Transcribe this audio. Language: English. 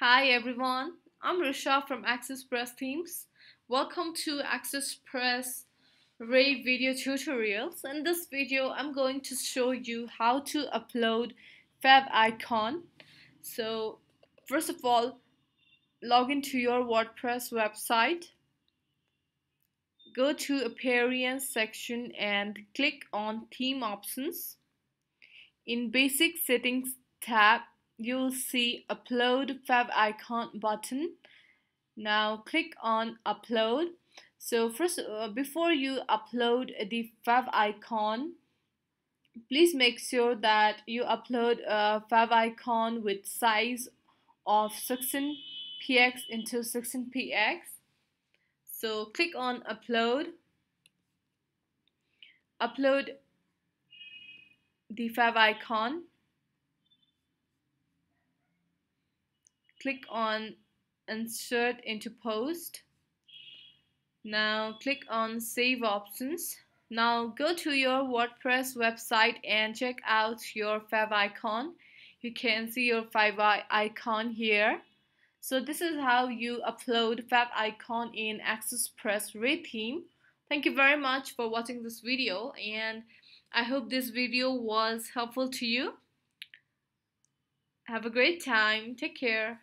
Hi everyone, I'm Risha from AccessPress Themes. Welcome to AccessPress Ray video tutorials. In this video, I'm going to show you how to upload favicon. So first of all, log into your WordPress website. Go to Appearance section and click on Theme Options. In Basic Settings tab, you'll see Upload favicon button. Now click on Upload. So first, before you upload the favicon, please make sure that you upload a favicon with size of 16px into 16px. So click on Upload. Upload the favicon. Click on Insert into Post. Now click on Save Options. Now go to your WordPress website and check out your favicon. You can see your favicon here. So this is how you upload favicon in AccessPress Ray theme. Thank you very much for watching this video, and I hope this video was helpful to you. Have a great time. Take care.